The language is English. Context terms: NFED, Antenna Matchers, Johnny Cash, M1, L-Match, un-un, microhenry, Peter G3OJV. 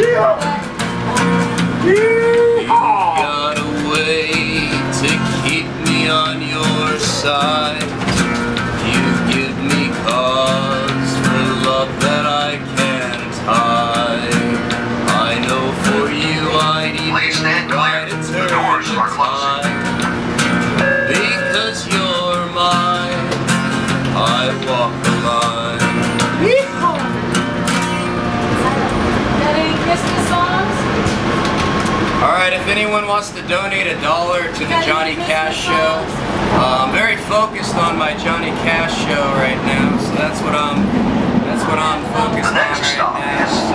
You've got a way to keep me on your side. You give me cause for love that I can't hide. I know for you I need to write a turn of time. Because you're mine, I walk the line. Got any Christmas songs? Alright, if anyone wants to donate $1 to the Johnny Cash show, I'm very focused on my Johnny Cash show right now, so that's what I'm focused on right now.